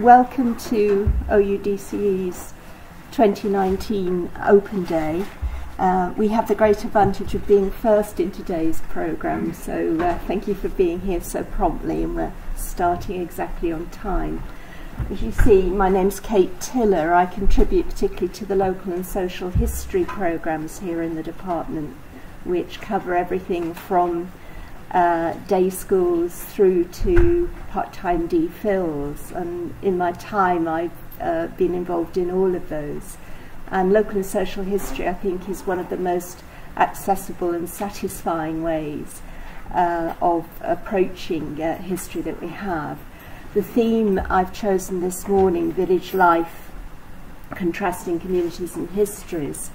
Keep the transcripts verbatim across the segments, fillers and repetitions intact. Welcome to O U D C E's twenty nineteen Open Day. Uh, we have the great advantage of being first in today's programme, so uh, thank you for being here so promptly, and we're starting exactly on time. As you see, my name's Kate Tiller. I contribute particularly to the local and social history programmes here in the department, which cover everything from Uh, day schools through to part-time D Phils, and in my time I've uh, been involved in all of those. And local and social history, I think, is one of the most accessible and satisfying ways uh, of approaching uh, history that we have. The theme I've chosen this morning, Village Life, Contrasting Communities and Histories,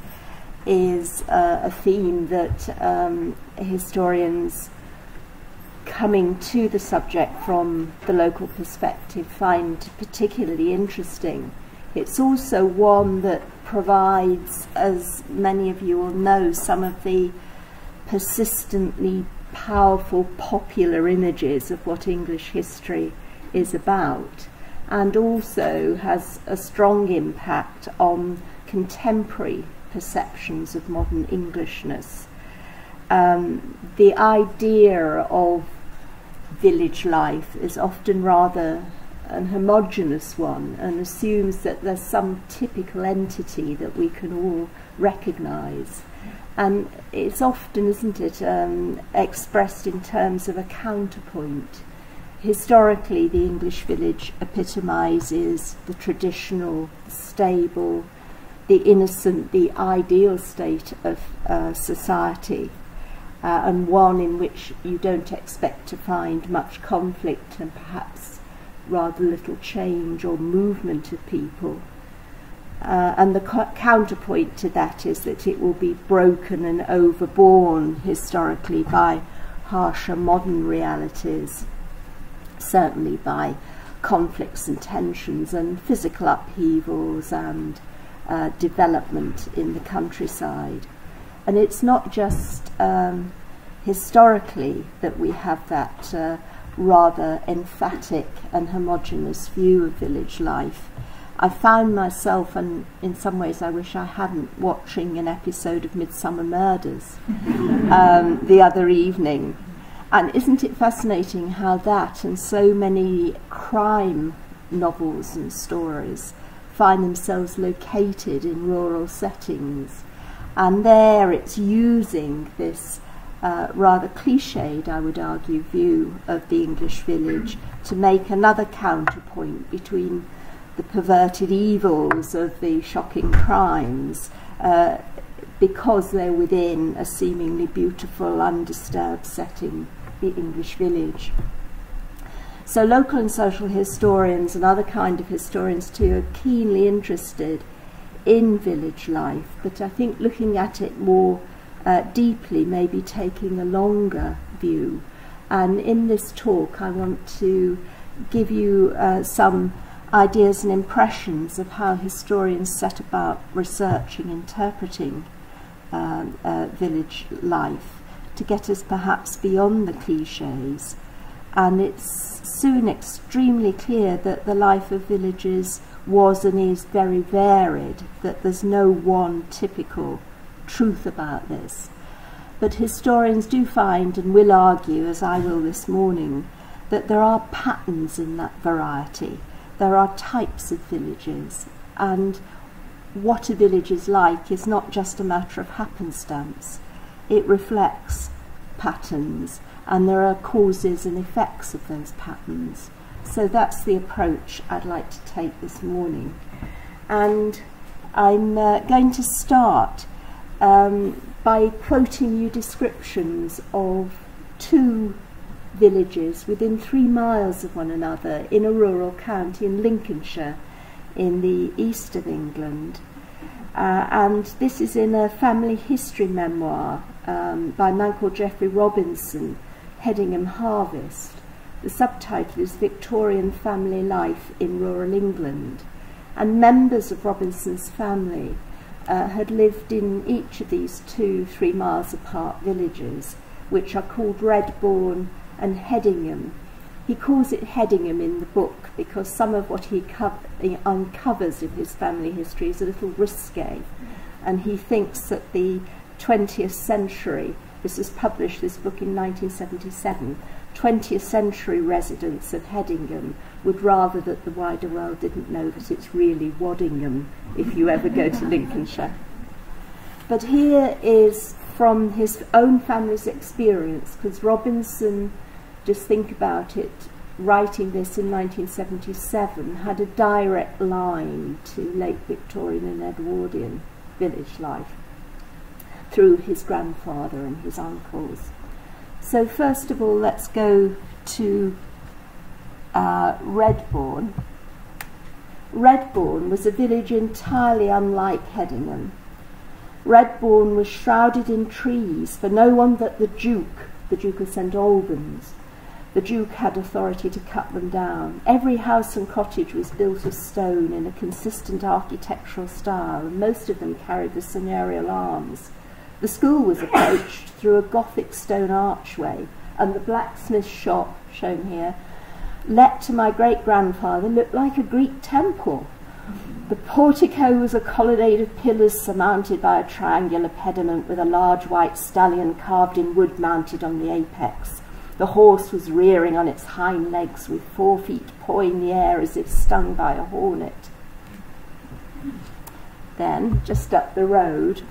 is uh, a theme that um, historians coming to the subject from the local perspective find particularly interesting. It's also one that provides, as many of you will know, some of the persistently powerful popular images of what English history is about, and also has a strong impact on contemporary perceptions of modern Englishness. Um, the idea of village life is often rather an homogenous one, and assumes that there's some typical entity that we can all recognise, and it's often, isn't it, um, expressed in terms of a counterpoint. Historically, the English village epitomises the traditional, stable, the innocent, the ideal state of uh, society. Uh, and one in which you don't expect to find much conflict and perhaps rather little change or movement of people. Uh, and the co counterpoint to that is that it will be broken and overborne historically by harsher modern realities, certainly by conflicts and tensions and physical upheavals and uh, development in the countryside. And it's not just um, historically that we have that uh, rather emphatic and homogeneous view of village life. I found myself, and in some ways I wish I hadn't, watching an episode of Midsomer Murders um, the other evening. And isn't it fascinating how that and so many crime novels and stories find themselves located in rural settings? And there it's using this uh, rather cliched, I would argue, view of the English village to make another counterpoint between the perverted evils of the shocking crimes, uh, because they're within a seemingly beautiful, undisturbed setting, the English village. So local and social historians and other kind of historians too are keenly interested in village life, but I think looking at it more uh, deeply, maybe taking a longer view. And in this talk I want to give you uh, some ideas and impressions of how historians set about researching, interpreting uh, uh, village life, to get us perhaps beyond the cliches. And it's soon extremely clear that the life of villages was and is very varied, that there's no one typical truth about this. But historians do find, and will argue, as I will this morning, that there are patterns in that variety. There are types of villages, and what a village is like is not just a matter of happenstance. It reflects patterns, and there are causes and effects of those patterns. So that's the approach I'd like to take this morning. And I'm uh, going to start um, by quoting you descriptions of two villages within three miles of one another in a rural county in Lincolnshire, in the east of England. Uh, and this is in a family history memoir um, by a man called Geoffrey Robinson, Hedingham Harvest. The subtitle is Victorian Family Life in Rural England, and members of Robinson's family uh, had lived in each of these two three miles apart villages, which are called Redbourne and Hedingham, He calls it Hedingham in the book because some of what he, he uncovers in his family history is a little risque, and he thinks that the twentieth century, this was published, this book, in nineteen seventy-seven, twentieth century residents of Hedingham would rather that the wider world didn't know that it's really Waddingham if you ever go to Lincolnshire. But here is from his own family's experience, because Robinson, just think about it, writing this in nineteen seventy-seven, had a direct line to late Victorian and Edwardian village life through his grandfather and his uncles. So first of all, let's go to uh, Redbourne. Redbourne was a village entirely unlike Hedingham. Redbourne was shrouded in trees, for no one but the Duke, the Duke of Saint Albans. The Duke had authority to cut them down. Every house and cottage was built of stone in a consistent architectural style, and most of them carried the seigneurial arms. The school was approached through a Gothic stone archway, and the blacksmith shop, shown here, let to my great-grandfather, looked like a Greek temple. The portico was a colonnade of pillars surmounted by a triangular pediment with a large white stallion carved in wood mounted on the apex. The horse was rearing on its hind legs with four feet pawing in the air as if stung by a hornet. Then, just up the road,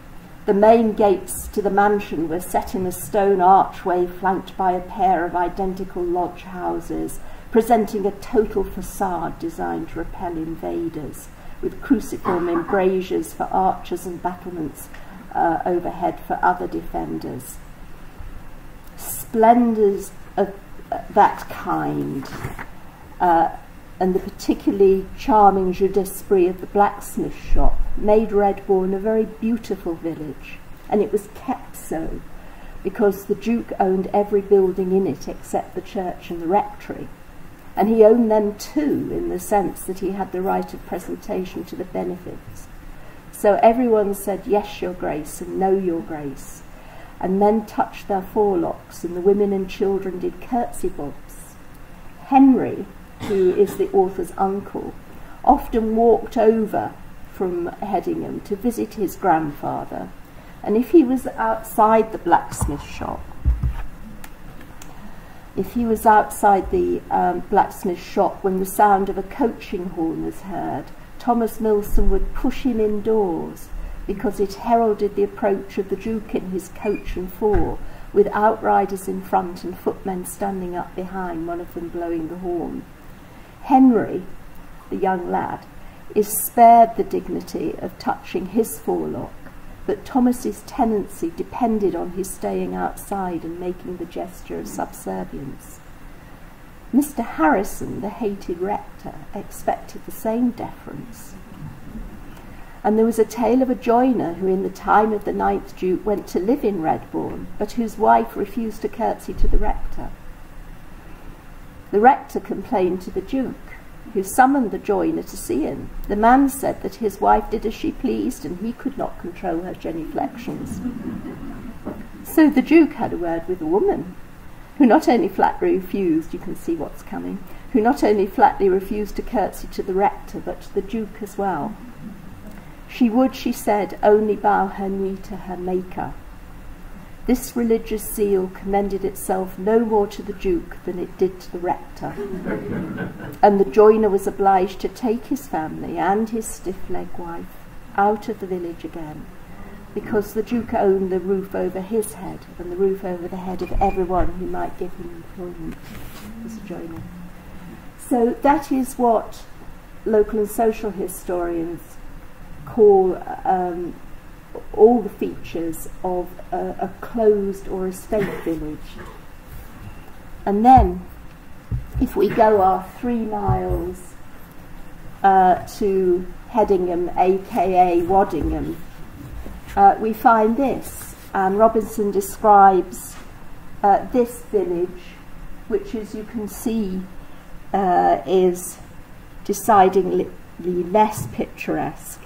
the main gates to the mansion were set in a stone archway flanked by a pair of identical lodge houses, presenting a total facade designed to repel invaders, with cruciform embrasures for archers and battlements uh, overhead for other defenders. Splendours of that kind, uh, and the particularly charming jeu d'esprit of the blacksmith shop made Redbourne a very beautiful village, and it was kept so because the Duke owned every building in it except the church and the rectory, and he owned them too in the sense that he had the right of presentation to the benefits. So everyone said, "Yes, your grace," and "No, your grace," and men touched their forelocks, and the women and children did curtsy bobs. Henry, who is the author's uncle, often walked over from Hedingham to visit his grandfather, and if he was outside the blacksmith shop, if he was outside the um, blacksmith shop when the sound of a coaching horn was heard, Thomas Milson would push him indoors because it heralded the approach of the Duke in his coach and four, with outriders in front and footmen standing up behind, one of them blowing the horn. Henry, the young lad, is spared the dignity of touching his forelock, but Thomas's tenancy depended on his staying outside and making the gesture of subservience. Mr Harrison, the hated rector, expected the same deference. And there was a tale of a joiner who in the time of the ninth Duke went to live in Redbourne, but whose wife refused to curtsy to the rector. The rector complained to the Duke, who summoned the joiner to see him. The man said that his wife did as she pleased and he could not control her genuflections. So the Duke had a word with the woman, who not only flatly refused, you can see what's coming, who not only flatly refused to curtsy to the rector, but to the Duke as well. She would, she said, only bow her knee to her Maker. This religious zeal commended itself no more to the Duke than it did to the rector, and the joiner was obliged to take his family and his stiff-legged wife out of the village again, because the Duke owned the roof over his head and the roof over the head of everyone who might give him employment as a joiner. So that is what local and social historians call um, all the features of a, a closed or estate village. And then, if we go our three miles uh, to Hedingham, aka Waddingham, uh, we find this, and Robinson describes uh, this village, which, as you can see, uh, is decidedly less picturesque.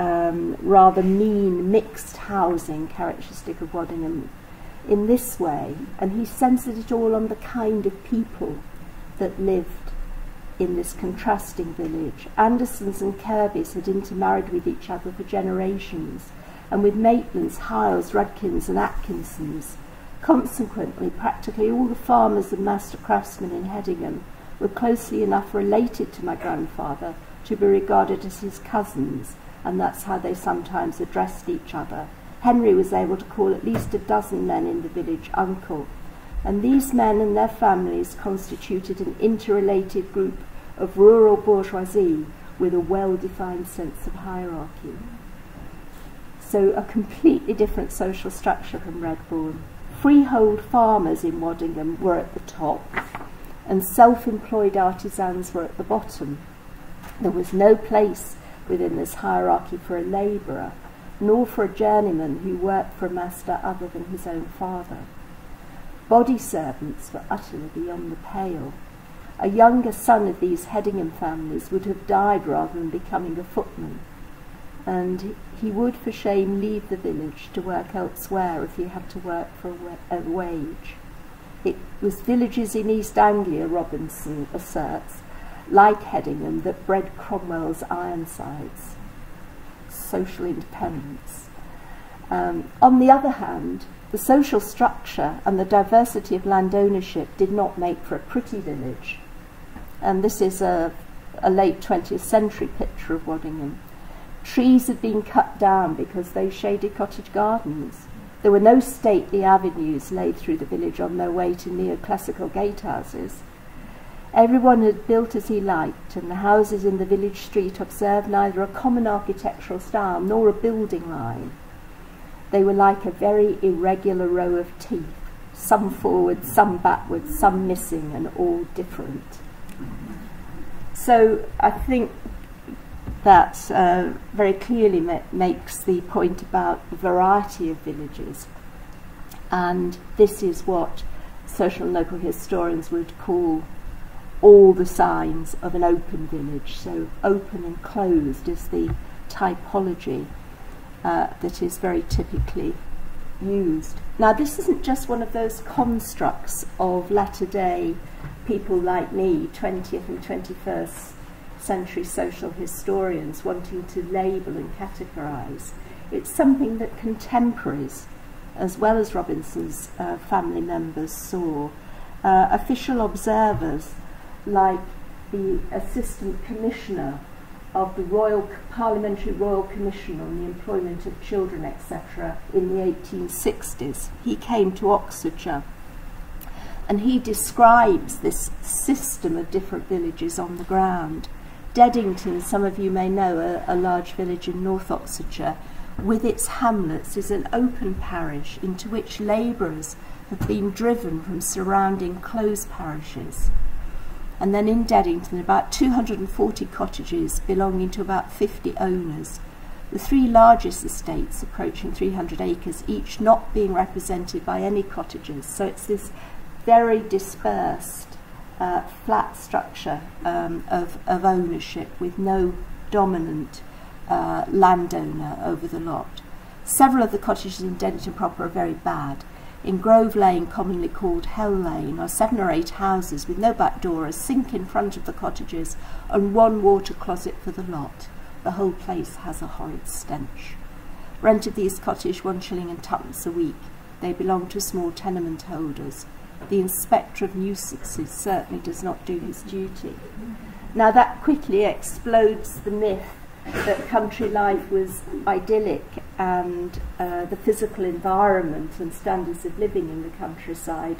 Um, rather mean, mixed housing characteristic of Waddingham in this way, and he centres it all on the kind of people that lived in this contrasting village. Andersons and Kirbys had intermarried with each other for generations, and with Maitlands, Hiles, Rudkins and Atkinsons. Consequently, practically all the farmers and master craftsmen in Hedingham were closely enough related to my grandfather to be regarded as his cousins, and that's how they sometimes addressed each other. Henry was able to call at least a dozen men in the village uncle, and these men and their families constituted an interrelated group of rural bourgeoisie with a well-defined sense of hierarchy. So a completely different social structure from Redbourne. Freehold farmers in Waddingham were at the top, and self-employed artisans were at the bottom. There was no place within this hierarchy for a labourer, nor for a journeyman who worked for a master other than his own father. Body servants were utterly beyond the pale. A younger son of these Hedingham families would have died rather than becoming a footman, and he would for shame leave the village to work elsewhere if he had to work for a wage. It was villages in East Anglia, Robinson asserts, like Hedingham, that bred Cromwell's Ironsides. Social independence. Um, on the other hand, the social structure and the diversity of land ownership did not make for a pretty village. And this is a, a late twentieth century picture of Waddingham. Trees had been cut down because they shaded cottage gardens. There were no stately avenues laid through the village on their way to neoclassical gatehouses. Everyone had built as he liked, and the houses in the village street observed neither a common architectural style nor a building line. They were like a very irregular row of teeth, some forward, some backward, some missing, and all different. So I think that uh, very clearly ma makes the point about the variety of villages, and this is what social and local historians would call all the signs of an open village. So open and closed is the typology uh, that is very typically used. Now, this isn't just one of those constructs of latter-day people like me, twentieth and twenty-first century social historians wanting to label and categorise. It's something that contemporaries, as well as Robinson's uh, family members, saw. Uh, official observers like the Assistant Commissioner of the Royal Parliamentary Royal Commission on the Employment of Children, et cetera, in the eighteen sixties. He came to Oxfordshire, and he describes this system of different villages on the ground. Deddington, some of you may know, a, a large village in North Oxfordshire, with its hamlets, is an open parish into which labourers have been driven from surrounding closed parishes. And then in Deddington, about two hundred and forty cottages belonging to about fifty owners, the three largest estates approaching three hundred acres, each not being represented by any cottages. So it's this very dispersed, uh, flat structure um, of, of ownership with no dominant uh, landowner over the lot. Several of the cottages in Deddington proper are very bad. In Grove Lane, commonly called Hell Lane, are seven or eight houses with no back door, a sink in front of the cottages, and one water closet for the lot. The whole place has a horrid stench. Rent of these cottages, one shilling and twopence a week. They belong to small tenement holders. The Inspector of Nuisances certainly does not do his duty. Now, that quickly explodes the myth that country life was idyllic, and uh, the physical environment and standards of living in the countryside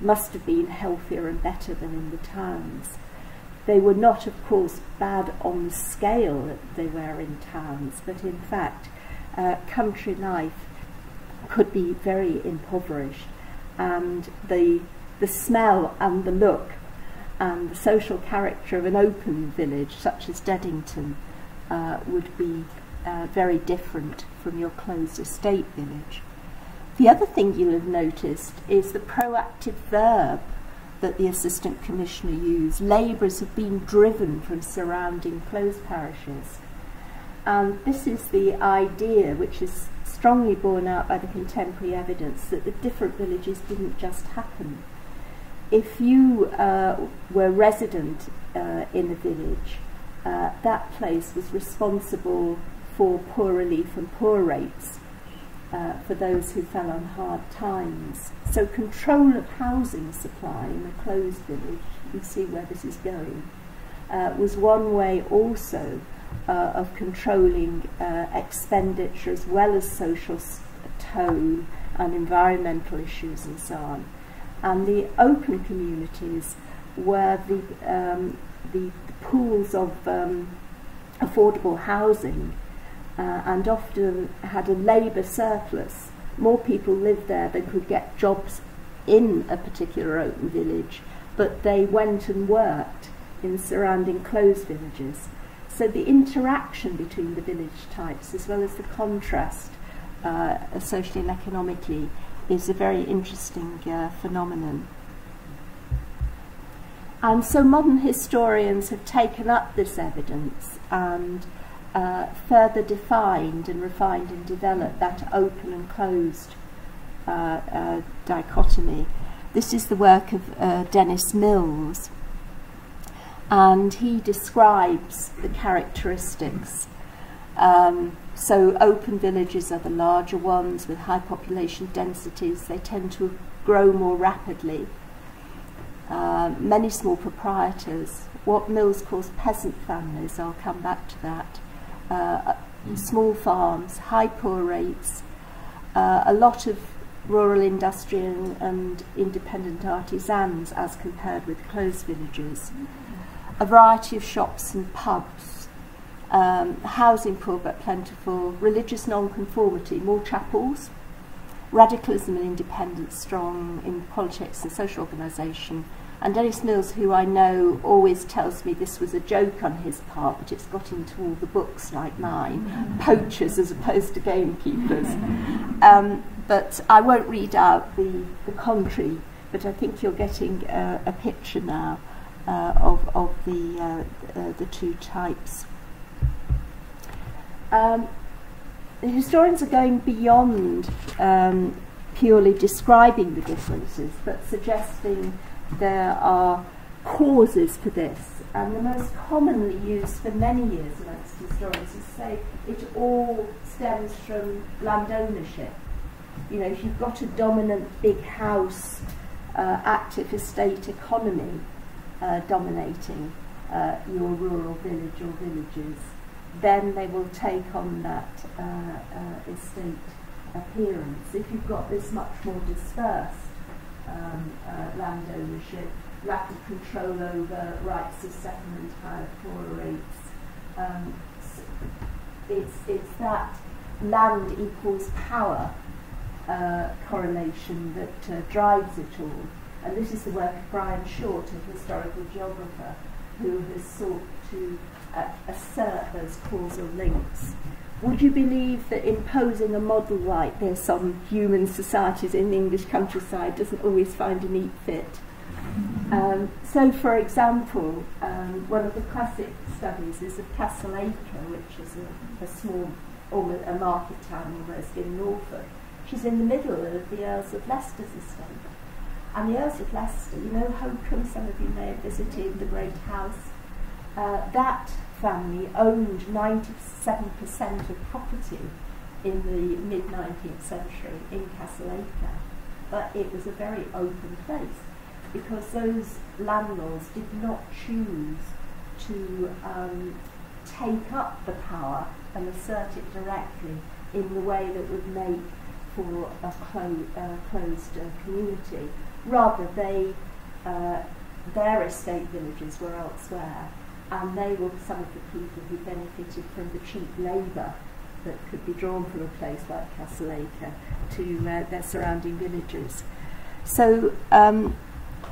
must have been healthier and better than in the towns. They were not, of course, bad on the scale that they were in towns, but in fact uh, country life could be very impoverished, and the, the smell and the look and the social character of an open village such as Deddington Uh, would be uh, very different from your closed estate village. The other thing you'll have noticed is the proactive verb that the Assistant Commissioner used. Labourers have been driven from surrounding closed parishes. And this is the idea, which is strongly borne out by the contemporary evidence, that the different villages didn't just happen. if you uh, were resident uh, in the village, uh, that place was responsible for poor relief and poor rates uh, for those who fell on hard times. So control of housing supply in a closed village, you see where this is going, uh, was one way also uh, of controlling uh, expenditure as well as social tone and environmental issues and so on. And the open communities were the, um, the pools of um, affordable housing, uh, and often had a labour surplus. More people lived there than could get jobs in a particular open village, but they went and worked in surrounding closed villages. So the interaction between the village types, as well as the contrast uh, socially and economically, is a very interesting uh, phenomenon. And so modern historians have taken up this evidence and uh, further defined and refined and developed that open and closed uh, uh, dichotomy. This is the work of uh, Dennis Mills, and he describes the characteristics. Um, so open villages are the larger ones with high population densities. They tend to grow more rapidly. Uh, many small proprietors, what Mills calls peasant families, I'll come back to that, uh, small farms, high poor rates, uh, a lot of rural industry and, and independent artisans as compared with closed villages, a variety of shops and pubs, um, housing poor but plentiful, religious non-conformity, more chapels, radicalism and independence strong in politics and social organisation. And Dennis Mills, who I know, always tells me this was a joke on his part, but it's got into all the books like mine, poachers as opposed to gamekeepers. Um, but I won't read out the, the contrary, but I think you're getting uh, a picture now uh, of, of the, uh, uh, the two types. Um, The historians are going beyond um, purely describing the differences, but suggesting there are causes for this. And the most commonly used for many years amongst historians is to say it all stems from land ownership. You know, if you've got a dominant big house, uh, active estate economy uh, dominating uh, your rural village or villages, then they will take on that uh, uh, estate appearance. If you've got this much more dispersed um, uh, land ownership, rapid control over rights of settlement, higher poor rates, um, it's, it's that land equals power uh, correlation that uh, drives it all. And this is the work of Brian Short, a historical geographer, who has sought to Uh, assert those causal links. Would you believe that imposing a model like this on human societies in the English countryside doesn't always find a neat fit? Um, so, for example, um, one of the classic studies is of Castle Acre, which is a, a small, almost a market town almost in Norfolk, which is in the middle of the Earls of Leicester's estate. And the Earls of Leicester, you know Holkham, some of you may have visited the great house. Uh, that family owned ninety-seven percent of property in the mid nineteenth century in Castle Acre, but it was a very open place because those landlords did not choose to um, take up the power and assert it directly in the way that would make for a clo uh, closed uh, community. Rather, they, uh, their estate villages were elsewhere, and they were some of the people who benefited from the cheap labour that could be drawn from a place like Castle Acre to uh, their surrounding villages. So um,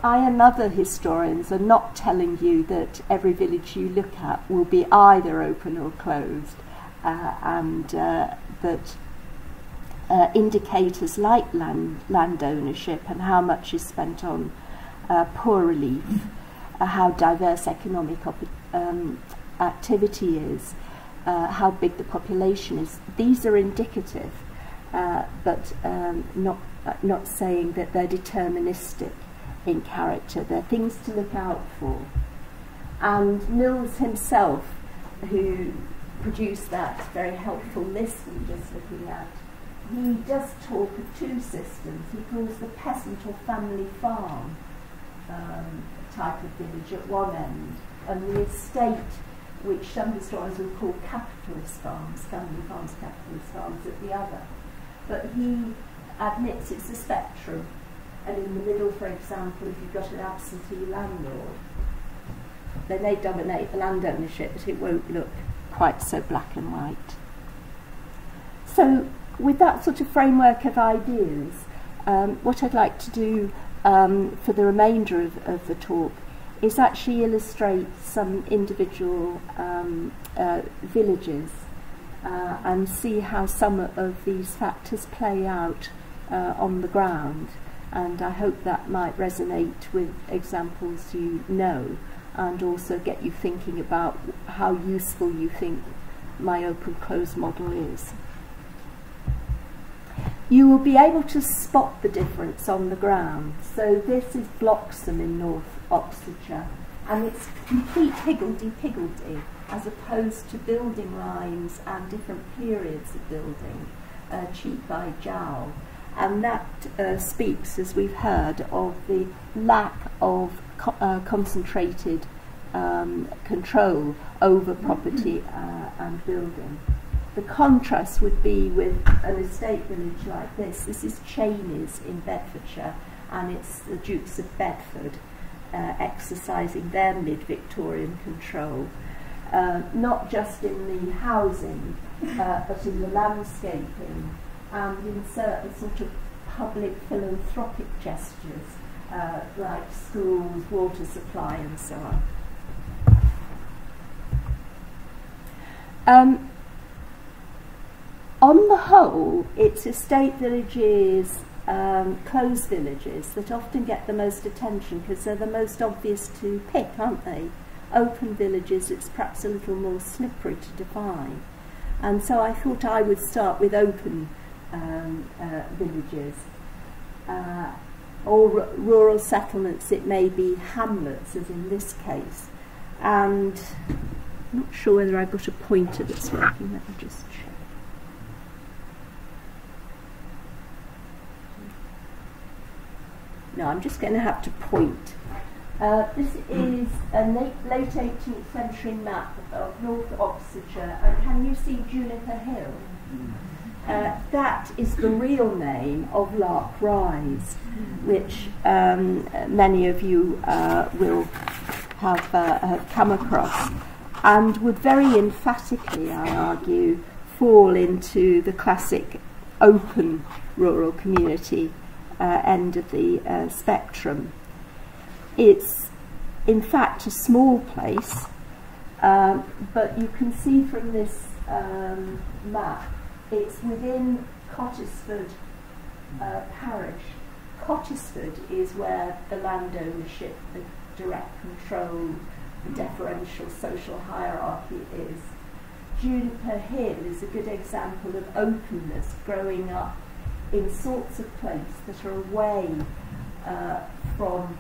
I and other historians are not telling you that every village you look at will be either open or closed, uh, and uh, that uh, indicators like land, land ownership and how much is spent on uh, poor relief, uh, how diverse economic opportunities Um, activity is, uh, how big the population is. These are indicative, uh, but um, not, uh, not saying that they're deterministic in character. They're things to look out for. And Mills himself, who produced that very helpful list we're just looking at, he does talk of two systems. He calls the peasant or family farm um, type of village at one end, and the estate, which some historians would call capitalist farms, family farms, capitalist farms, at the other. But he admits it's a spectrum, and in the middle, for example, if you've got an absentee landlord, then they dominate the land ownership, but it won't look quite so black and white. So with that sort of framework of ideas, um, what I'd like to do um, for the remainder of, of the talk is actually illustrate some individual um, uh, villages uh, and see how some of these factors play out uh, on the ground. And I hope that might resonate with examples you know, and also get you thinking about how useful you think my open-close model is. You will be able to spot the difference on the ground. So this is Bloxham in North Oxfordshire, and it's complete higgledy-piggledy as opposed to building lines and different periods of building, uh, cheek by jowl. And that uh, speaks, as we've heard, of the lack of co uh, concentrated um, control over property uh, and building. The contrast would be with an estate village like this. This is Cheney's in Bedfordshire, and it's the Dukes of Bedford uh, exercising their mid-Victorian control, uh, not just in the housing, uh, but in the landscaping and in certain sort of public philanthropic gestures, uh, like schools, water supply and so on. Um, On the whole, it's estate villages, um, closed villages, that often get the most attention because they're the most obvious to pick, aren't they? Open villages, it's perhaps a little more slippery to define. And so I thought I would start with open um, uh, villages. Uh, or rural settlements, it may be hamlets, as in this case. And I'm not sure whether I've got a pointer that's working, let me just check. No, I'm just going to have to point. Uh, this is a late, late eighteenth century map of North Oxfordshire, and can you see Juniper Hill? Uh, that is the real name of Lark Rise, which um, many of you uh, will have, uh, have come across, and would very emphatically, I argue, fall into the classic open rural community Uh, end of the uh, spectrum. It's in fact a small place, uh, but you can see from this um, map it's within Cottesford uh, parish. Cottesford is where the land ownership, the direct control, the deferential social hierarchy is. Juniper Hill is a good example of openness, growing up in sorts of places that are away uh, from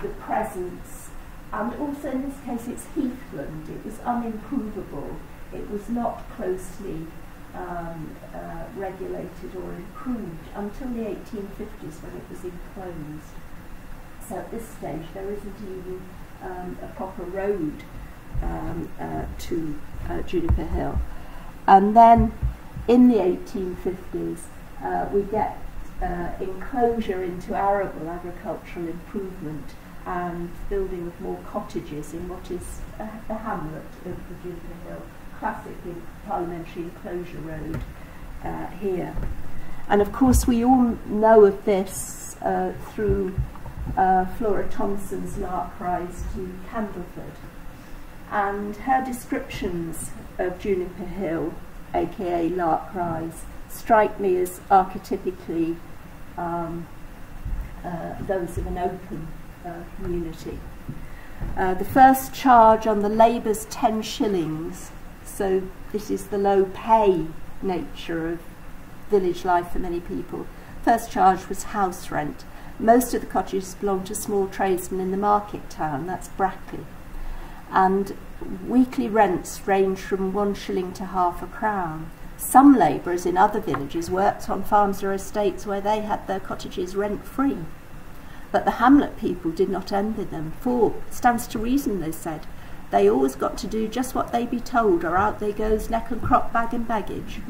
the presence, and also in this case it's heathland, it was unimprovable, it was not closely um, uh, regulated or improved until the eighteen fifties when it was enclosed. So at this stage there isn't even um, a proper road um, uh, to uh, Juniper Hill. And then in the eighteen fifties Uh, we get uh, enclosure into arable agricultural improvement and building of more cottages in what is uh, the hamlet of the Juniper Hill, classically parliamentary enclosure road uh, here. And of course we all know of this uh, through uh, Flora Thompson's Lark Rise to Candleford, and her descriptions of Juniper Hill, aka Lark Rise, strike me as archetypically um, uh, those of an open uh, community. Uh, the first charge on the labour's ten shillings, so this is the low pay nature of village life for many people. First charge was house rent, Most of the cottages belonged to small tradesmen in the market town, that's Brackley, and weekly rents range from one shilling to half a crown. Some labourers in other villages worked on farms or estates where they had their cottages rent-free. But the hamlet people did not envy them, for, stands to reason, they said, they always got to do just what they be told, or out they goes neck and crop, bag and baggage.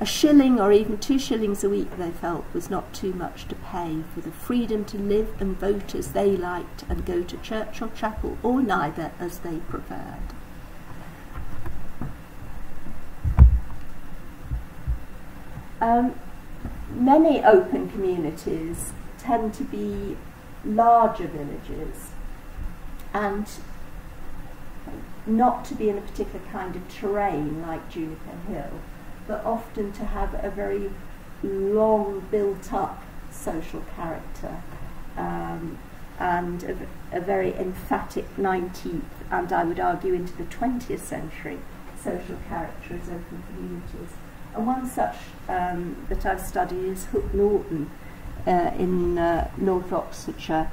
A shilling or even two shillings a week, they felt, was not too much to pay for the freedom to live and vote as they liked and go to church or chapel or neither as they preferred. Um, many open communities tend to be larger villages and not to be in a particular kind of terrain like Juniper Hill, but often to have a very long built-up social character um, and a, a very emphatic nineteenth and, I would argue, into the twentieth century social character as open communities. And one such um, that I've studied is Hook Norton uh, in uh, North Oxfordshire,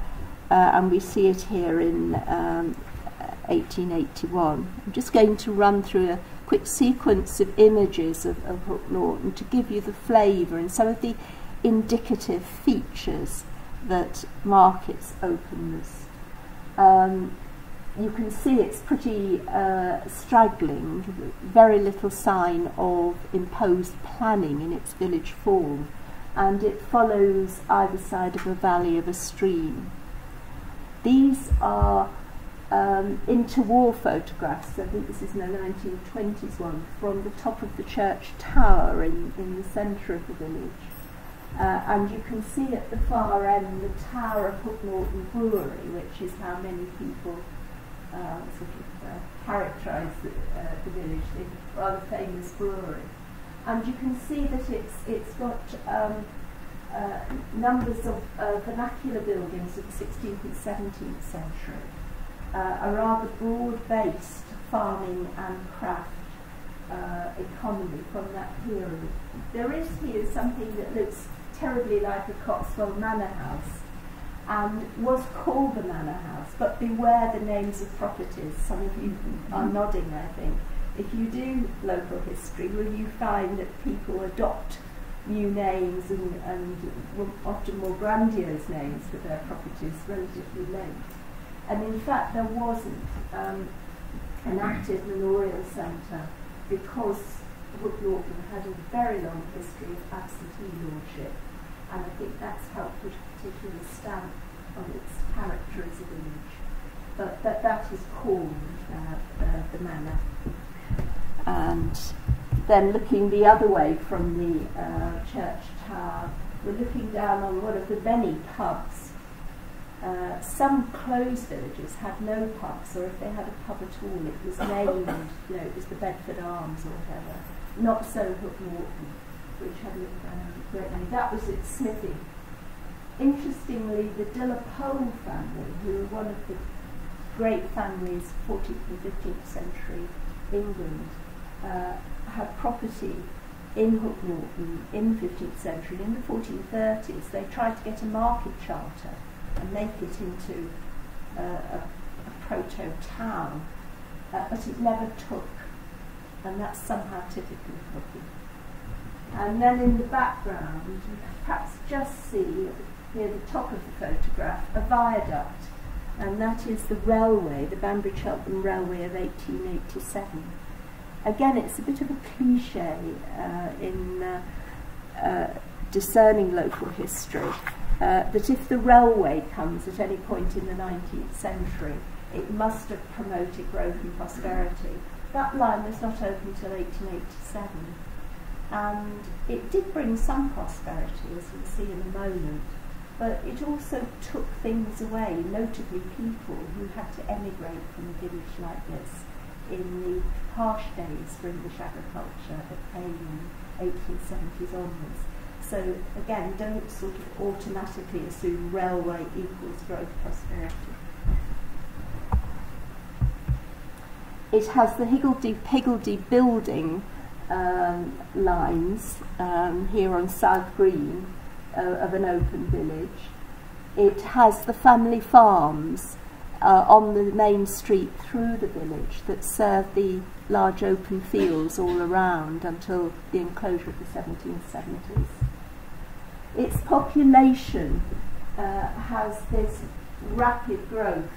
uh, and we see it here in um, eighteen eighty-one. I'm just going to run through a quick sequence of images of, of Hook Norton to give you the flavour and some of the indicative features that mark its openness. Um, you can see it's pretty uh, straggling, very little sign of imposed planning in its village form, and it follows either side of a valley of a stream. These are um, interwar photographs, I think this is in the nineteen twenties one, from the top of the church tower in, in the centre of the village. Uh, and you can see at the far end the tower of Hook Norton Brewery, which is how many people Uh, sort of uh, characterise the, uh, the village, the rather famous brewery. And you can see that it's, it's got um, uh, numbers of uh, vernacular buildings of the sixteenth and seventeenth century, uh, a rather broad-based farming and craft uh, economy from that period. There is here something that looks terribly like a Cotswold manor house, and was called the Manor House, but beware the names of properties. Some of you are nodding, I think. If you do local history, will you find that people adopt new names and, and often more grandiose names for their properties relatively late? And in fact, there wasn't um, an active manorial centre because Hook Norton had a very long history of absentee lordship, and I think that's helped put a particular stamp on its character as a village. But that, that is called uh, uh, the manor. And then looking the other way from the uh, church tower, we're looking down on one of the many pubs. Uh, some closed villages had no pubs, or if they had a pub at all, it was named, you know, it was the Bedford Arms or whatever. Not so Hook Norton, which had a um, great name. That was its smithy. Interestingly, the Diller Pole family, who were one of the great families of fourteenth and fifteenth century England, uh, had property in Hook Norton in the fifteenth century. In the fourteen thirties, they tried to get a market charter and make it into uh, a, a proto-town, uh, but it never took, and that's somehow typical of Hooking. And then in the background, you can perhaps just see, near the top of the photograph, a viaduct, and that is the railway, the Banbury-Cheltenham Railway of eighteen eighty-seven. Again, it's a bit of a cliche uh, in uh, uh, discerning local history, uh, that if the railway comes at any point in the nineteenth century, it must have promoted growth and prosperity. That line was not open until eighteen eighty-seven. And it did bring some prosperity, as you'll see in a moment, but it also took things away, notably people who had to emigrate from a village like this in the harsh days for English agriculture that came in eighteen seventies onwards. So again, don't sort of automatically assume railway equals growth prosperity. It has the higgledy-piggledy building Um, lines um, here on South Green uh, of an open village, It has the family farms uh, on the main street through the village that serve the large open fields all around until the enclosure of the seventeen seventies. Its population uh, has this rapid growth.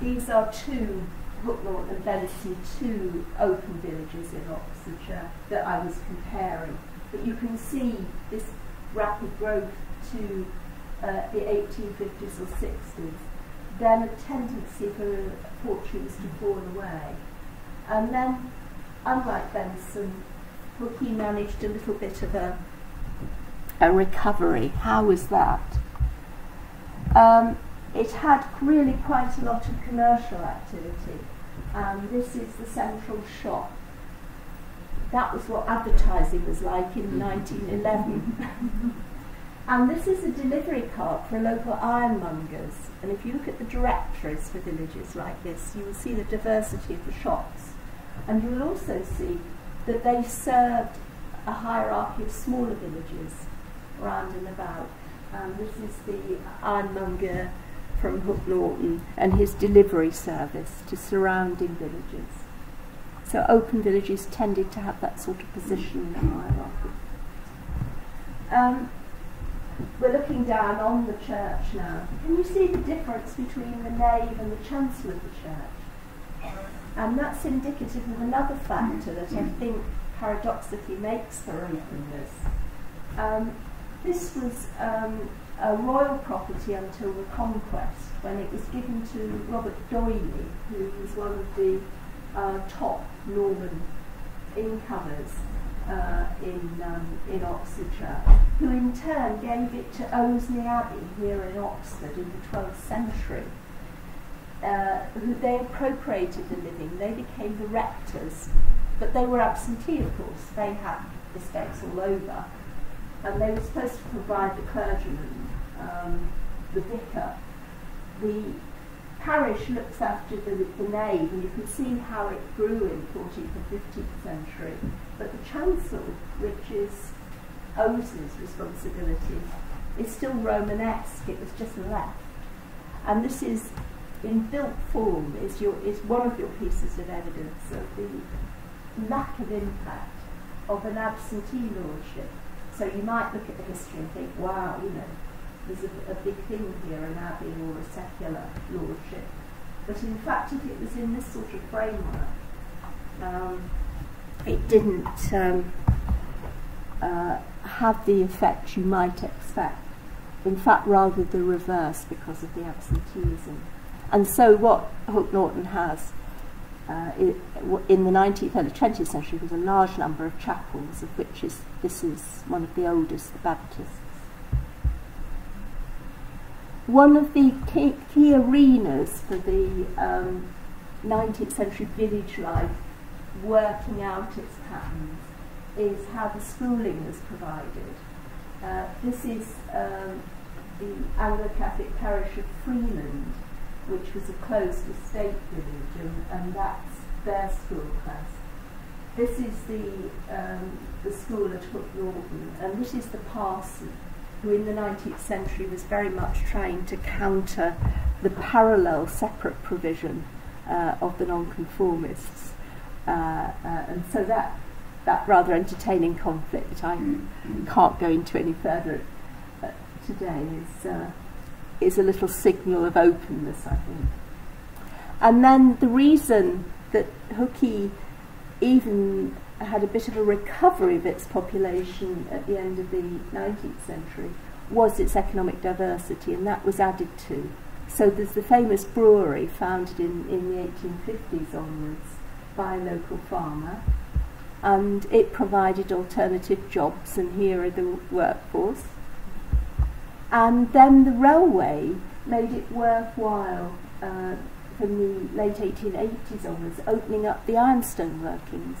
These are two, Hook Norton and Deddington, two open villages in Oxfordshire that I was comparing. But you can see this rapid growth to uh, the eighteen fifties or sixties, then a tendency for fortunes to fall away. And then, unlike Benson, Hooky managed a little bit of a, a recovery. How was that? Um, it had really quite a lot of commercial activity, and um, this is the central shop. That was what advertising was like in nineteen eleven. And this is a delivery cart for local ironmongers. And if you look at the directories for villages like this, you will see the diversity of the shops. And you will also see that they served a hierarchy of smaller villages round and about. And this is the ironmonger from Hook Norton and his delivery service to surrounding villages. So open villages tended to have that sort of position in the hierarchy. Um, we're looking down on the church now. Can you see the difference between the nave and the chancel of the church? And that's indicative of another factor that I think paradoxically makes for openness. Um, this was um, a royal property until the Conquest, when it was given to Robert Doyley, who was one of the Uh, top Norman incomers uh, in, um, in Oxfordshire, who in turn gave it to Osley Abbey here in Oxford in the twelfth century, uh, who they appropriated the living. They became the rectors, but they were absentee, of course. They had estates all over, and they were supposed to provide the clergyman, um, the vicar. The parish looks after the, the nave, and you can see how it grew in the fourteenth and fifteenth century. But the chancel, which is Osley's responsibility, is still Romanesque. It was just left, and this is in built form is your is one of your pieces of evidence of the lack of impact of an absentee lordship. So you might look at the history and think, wow, you know, there's a, a big thing here, an abbey or a secular lordship. But in fact, if it was in this sort of framework, um, it didn't um, uh, have the effect you might expect. In fact, rather the reverse, because of the absenteeism. And so what Hook Norton has uh, it, in the nineteenth, early twentieth century was a large number of chapels, of which is, this is one of the oldest, the Baptist. One of the key, key arenas for the um, nineteenth century village life working out its patterns is how the schooling was provided. Uh, this is um, the Anglo-Catholic parish of Freeland, which was a closed estate village, and, and that's their school class. This is the, um, the school at Hook Norton, and this is the parson, who in the nineteenth century was very much trying to counter the parallel separate provision uh, of the nonconformists. Uh, uh, and so that, that rather entertaining conflict, I can't go into any further uh, today, is, uh, is a little signal of openness, I think. And then the reason that Hooky even had a bit of a recovery of its population at the end of the nineteenth century was its economic diversity, and that was added to. So there's the famous brewery founded in, in the eighteen fifties onwards by a local farmer, and it provided alternative jobs, and here are the workforce. And then the railway made it worthwhile uh, from the late eighteen eighties onwards, opening up the ironstone workings.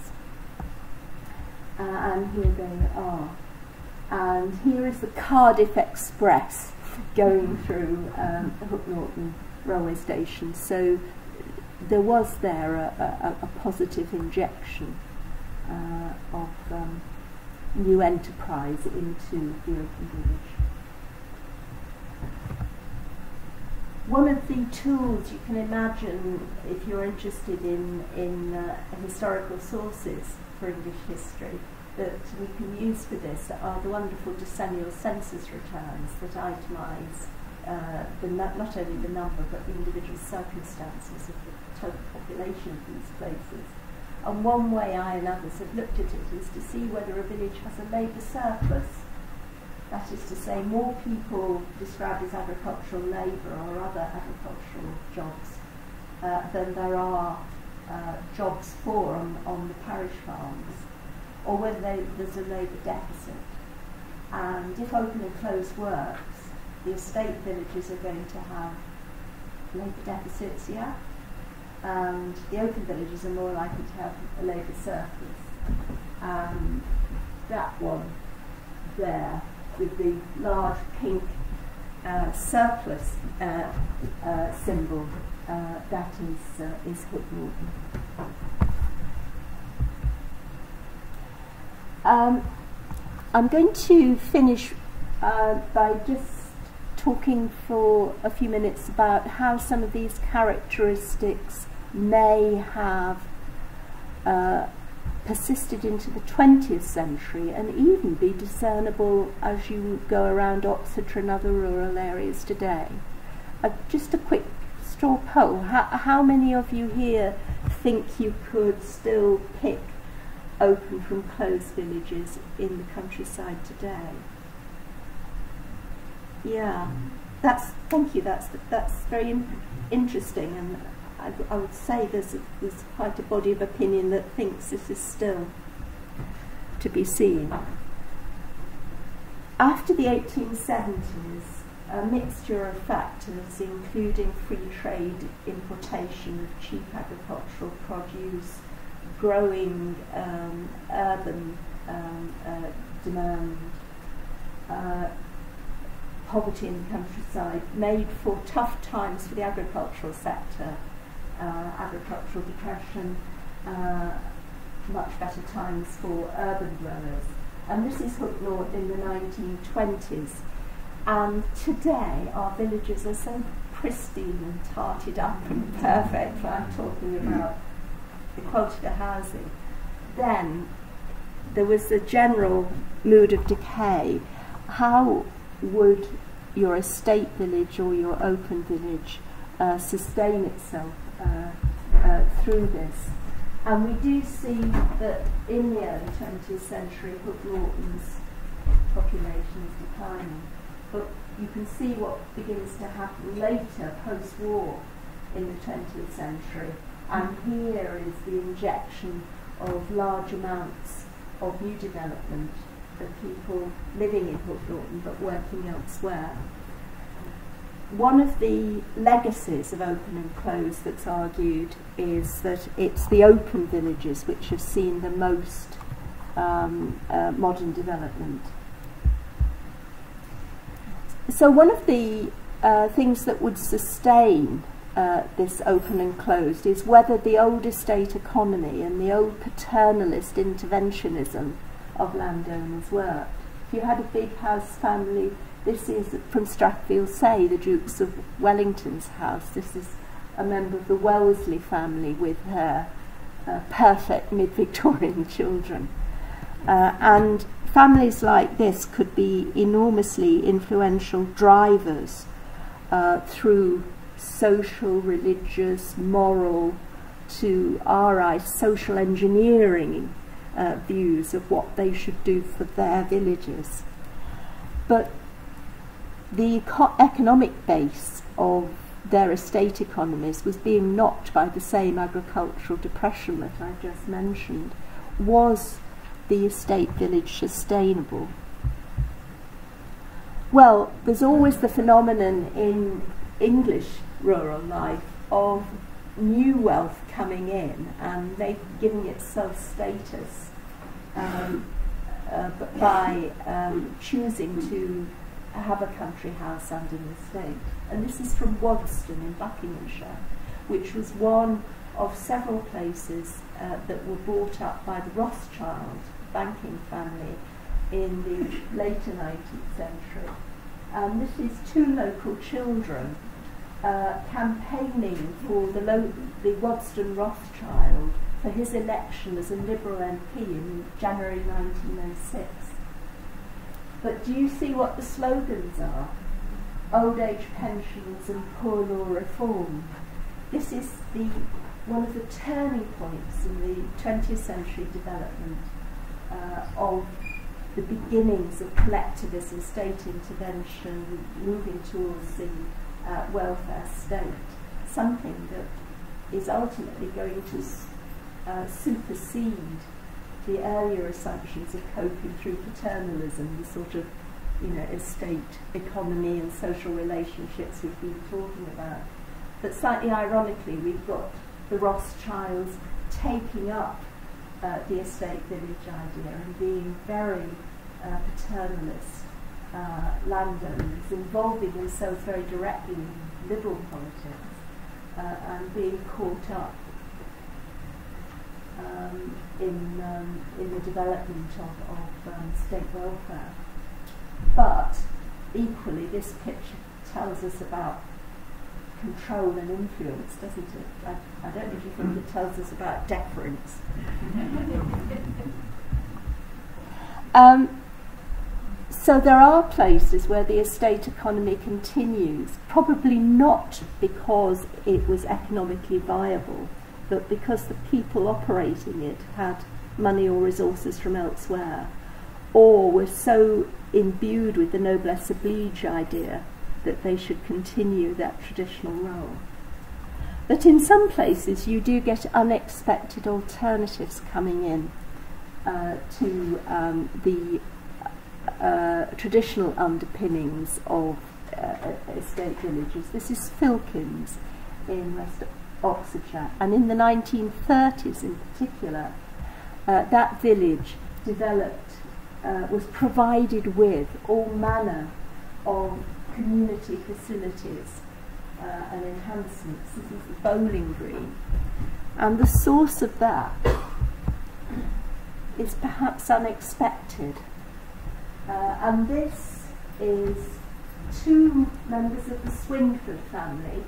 Uh, and here they are. And here is the Cardiff Express going through um, the Hook Norton railway station. So there was there a, a, a positive injection uh, of um, new enterprise into the open village. one of the tools you can imagine, if you're interested in, in uh, historical sources for English history, that we can use for this are the wonderful decennial census returns that itemise uh, the not only the number but the individual circumstances of the total population of these places. And one way I and others have looked at it is to see whether a village has a labour surplus. That is to say, more people described as agricultural labour or other agricultural jobs uh, than there are uh, jobs for on, on the parish farms, or whether they, there's a labour deficit. And if open and close works, the estate villages are going to have labour deficits, yeah? And the open villages are more likely to have a labour surplus. Um, that one there, with the large pink uh, surplus uh, uh, symbol, uh, that is, uh, is Hook Norton. Um, I'm going to finish uh, by just talking for a few minutes about how some of these characteristics may have uh, persisted into the twentieth century and even be discernible as you go around Oxfordshire and other rural areas today. Uh, just a quick straw poll. How, how many of you here think you could still pick open from closed villages in the countryside today? Yeah, that's, thank you, that's, that's very in interesting, and I, I would say there's, a, there's quite a body of opinion that thinks this is still to be seen. After the eighteen seventies, a mixture of factors including free trade importation of cheap agricultural produce, growing um, urban um, uh, demand, uh, poverty in the countryside made for tough times for the agricultural sector, uh, agricultural depression, uh, much better times for urban dwellers. And this is Hook Norton in the nineteen twenties. And today our villages are so pristine and tarted up and perfect, like I'm talking about the quality of the housing. Then there was a general mood of decay. How would your estate village or your open village uh, sustain itself uh, uh, through this? And we do see that in the early twentieth century, Hook Norton's population is declining. But you can see what begins to happen later, post-war, in the twentieth century. And here is the injection of large amounts of new development for people living in Hook Norton but working elsewhere. One of the legacies of open and closed that's argued is that it's the open villages which have seen the most um, uh, modern development. So one of the uh, things that would sustain Uh, this open and closed is whether the old estate economy and the old paternalist interventionism of landowners worked. If you had a big house family, this is from Strathfield Say, the Dukes of Wellington's house. This is a member of the Wellesley family with her uh, perfect mid-Victorian children. Uh, and families like this could be enormously influential drivers uh, through social, religious, moral, to our eyes, social engineering uh, views of what they should do for their villages. But the economic base of their estate economies was being knocked by the same agricultural depression that I just mentioned. Was the estate village sustainable? Well, there's always the phenomenon in English rural life of new wealth coming in and they giving itself status um, uh, by um, choosing to have a country house and an estate. And this is from Waddingham in Buckinghamshire, which was one of several places uh, that were bought up by the Rothschild banking family in the later nineteenth century. And this is two local children uh, campaigning for the, Lo the Waddesdon Rothschild for his election as a Liberal M P in January nineteen oh six. But do you see what the slogans are? Old age pensions and poor law reform. This is the, one of the turning points in the twentieth century development uh, of the beginnings of collectivism, state intervention, moving towards the uh, welfare state, something that is ultimately going to uh, supersede the earlier assumptions of coping through paternalism, the sort of you know, estate economy and social relationships we've been talking about. But slightly ironically, we've got the Rothschilds taking up uh, the estate village idea and being very uh, paternalist uh, landowners, involving themselves very directly in liberal politics uh, and being caught up um, in, um, in the development of, of um, state welfare. But equally, this picture tells us about control and influence, doesn't it? I, I don't really think it tells us about deference. um, so there are places where the estate economy continues, probably not because it was economically viable, but because the people operating it had money or resources from elsewhere, or were so imbued with the noblesse oblige idea that they should continue that traditional role. But in some places you do get unexpected alternatives coming in uh, to um, the uh, traditional underpinnings of uh, estate villages. This is Philpines in West Oxfordshire, and in the nineteen thirties in particular, uh, that village developed, uh, was provided with all manner of community facilities uh, and enhancements. This is the bowling green. And the source of that is perhaps unexpected. Uh, and this is two members of the Swinford family,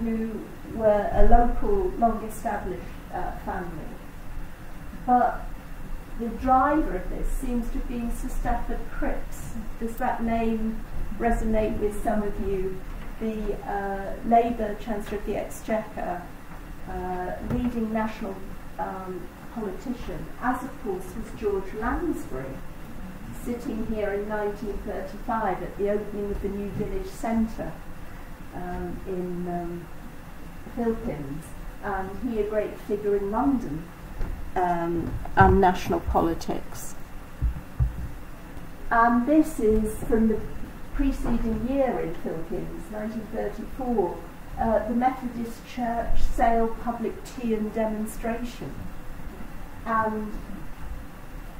who were a local, long-established uh, family. But the driver of this seems to be Sir Stafford Cripps. Does that name resonate with some of you? The uh, Labour Chancellor of the Exchequer, uh, leading national um, politician, as of course was George Lansbury, sitting here in nineteen thirty-five at the opening of the new village centre um, in um, Philpines, and he a great figure in London um, and national politics. And this is from the preceding year in Philpines, nineteen thirty-four, uh, the Methodist Church sale public tea and demonstration. And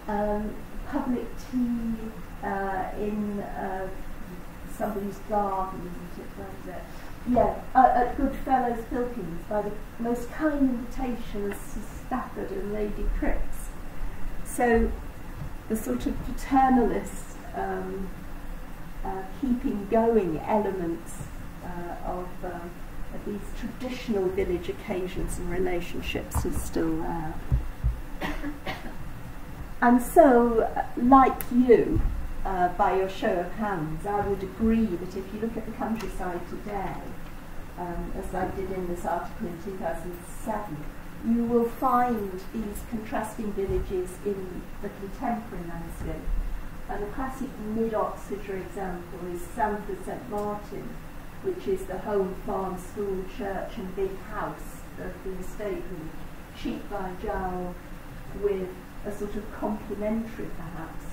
um, public tea uh, in uh, somebody's garden, isn't it? Right there. Yeah, uh, at Goodfellows, Philpines, by the most kind invitation of Sir Stafford and Lady Cripps. So the sort of paternalist um, Uh, keeping going elements uh, of uh, these traditional village occasions and relationships is still there. And so, like you, uh, by your show of hands, I would agree that if you look at the countryside today, um, as I did in this article in two thousand seven, you will find these contrasting villages in the contemporary landscape. And a classic mid-Oxfordshire example is Stamford Saint Martin, which is the home, farm, school, church and big house of the estate, cheek by jowl, with a sort of complementary, perhaps,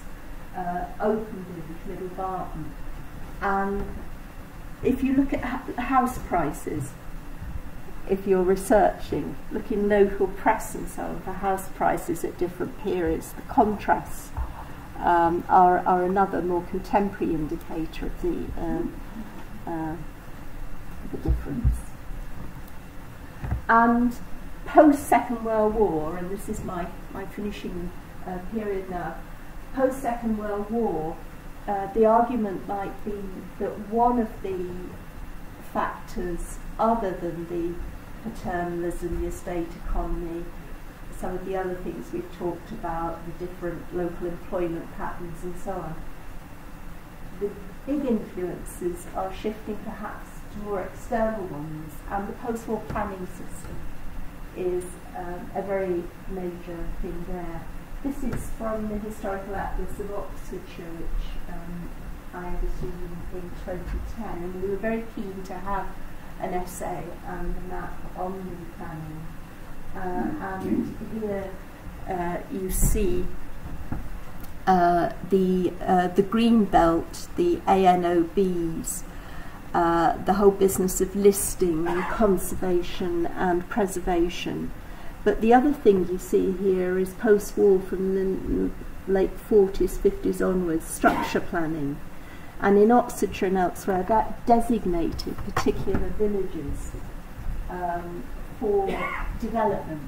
uh, open village, Middle Barton. And if you look at house prices, if you're researching, look in local press and so on for house prices at different periods, the contrasts Um, are, are another more contemporary indicator of the, um, uh, the difference. And post-Second World War, and this is my, my finishing uh, period now, post-Second World War, uh, the argument might be that one of the factors other than the paternalism, the estate economy, some of the other things we've talked about, the different local employment patterns and so on. The big influences are shifting perhaps to more external ones, and the post-war planning system is um, a very major thing there. This is from the Historical Atlas of Oxfordshire, which um, I edited in, in twenty ten, and we were very keen to have an essay and a map on the planning. Uh, and here uh, you see uh, the, uh, the Green Belt, the A N O Bs, uh, the whole business of listing and conservation and preservation. But the other thing you see here is post-war from the late forties, fifties onwards, structure planning. And in Oxfordshire and elsewhere, that designated particular villages um, for development,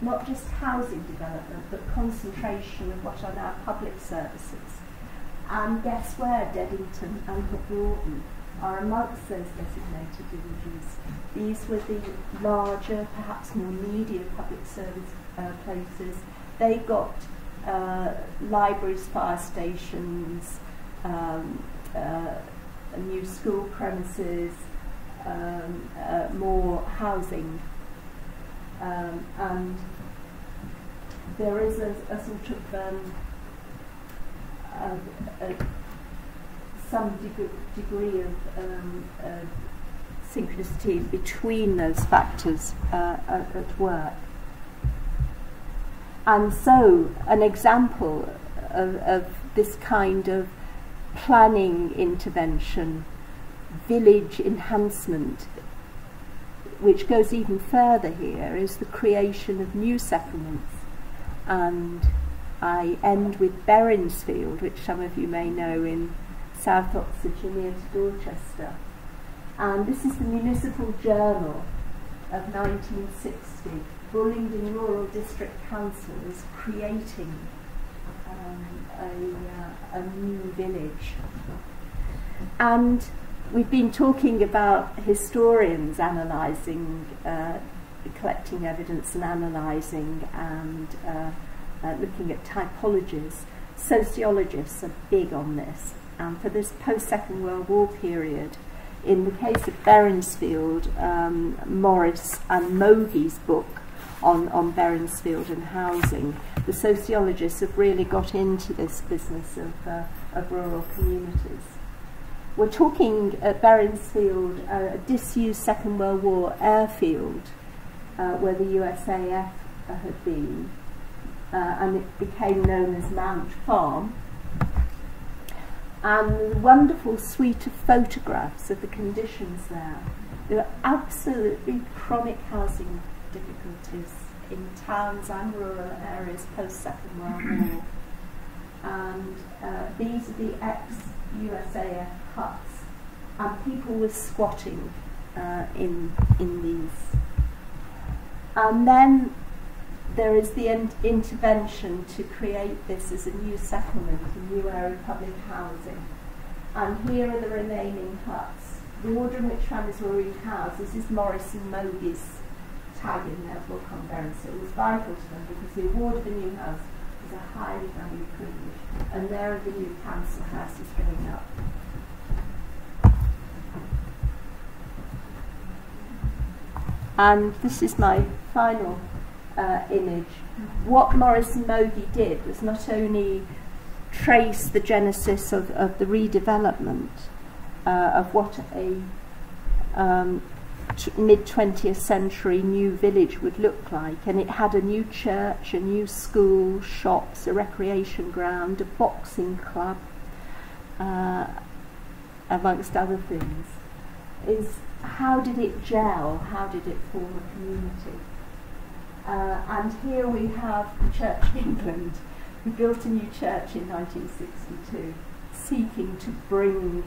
not just housing development, but concentration of what are now public services. And guess where? Deddington and Hook Norton are amongst those designated villages. These were the larger, perhaps more needier public service uh, places. They got uh, libraries, fire stations, um, uh, new school premises, um, uh, more housing. Um, and there is a, a sort of um, a, a some deg degree of um, uh, synchronicity between those factors uh, at, at work. And so an example of, of this kind of planning intervention, village enhancement, which goes even further here, is the creation of new settlements. And I end with Berinsfield, which some of you may know, in South Oxfordshire near to Dorchester. And this is the Municipal Journal of nineteen sixty. Bullingdon Rural District Council is creating um, a, uh, a new village. And we've been talking about historians analysing, uh, collecting evidence and analysing and uh, uh, looking at typologies. Sociologists are big on this. And for this post-Second World War period, in the case of Berinsfield, um, Morris and Mogey's book on, on Berinsfield and housing, the sociologists have really got into this business of, uh, of rural communities. We're talking at Berinsfield, uh, a disused Second World War airfield uh, where the U S A F had been, uh, and it became known as Mount Farm. And the wonderful suite of photographs of the conditions there. There were absolutely chronic housing difficulties in towns and rural areas post-Second World War. And uh, these are the ex-U S A F huts. And people were squatting uh, in, in these. And then there is the in intervention to create this as a new settlement, a new area of public housing. And here are the remaining huts. The order in which families were rehoused, this is Morris and Mogey's tag in their book on Berinsfield. It was vital to them because the award of a new house is a highly valued privilege. And there are the new council houses going up. And this is my final Uh, image. What Morris and Mogey did was not only trace the genesis of, of the redevelopment uh, of what a um, mid twentieth century new village would look like, and it had a new church, a new school, shops, a recreation ground, a boxing club, uh, amongst other things, is how did it gel, how did it form a community? Uh, and here we have the Church of England, who built a new church in nineteen sixty-two, seeking to bring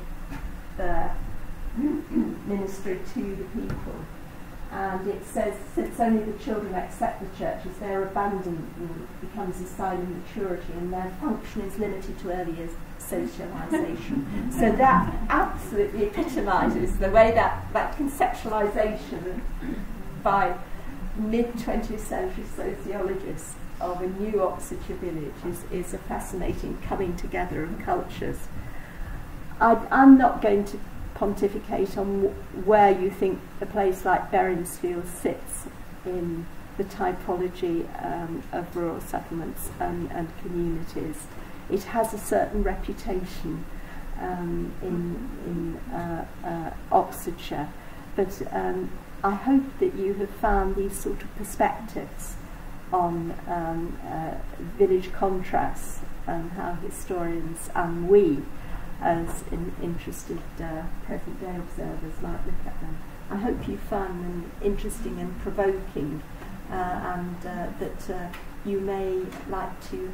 their ministry to the people. and it says, since only the children accept the church, as their abandonment becomes a sign of maturity and their function is limited to early years socialisation. So that absolutely epitomises the way that, that conceptualisation by mid-twentieth century sociologists of a new Oxfordshire village is, is a fascinating coming together of cultures. I, I'm not going to pontificate on where you think a place like Berinsfield sits in the typology um, of rural settlements and, and communities. It has a certain reputation um, in, in uh, uh, Oxfordshire, but um, I hope that you have found these sort of perspectives on um, uh, village contrasts and how historians and we as in interested uh, present day observers might look at them. I hope you found them interesting and provoking uh, and uh, that uh, you may like to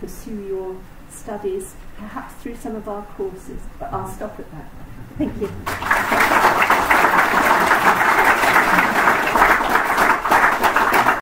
pursue your studies perhaps through some of our courses, but I'll stop at that. Thank you.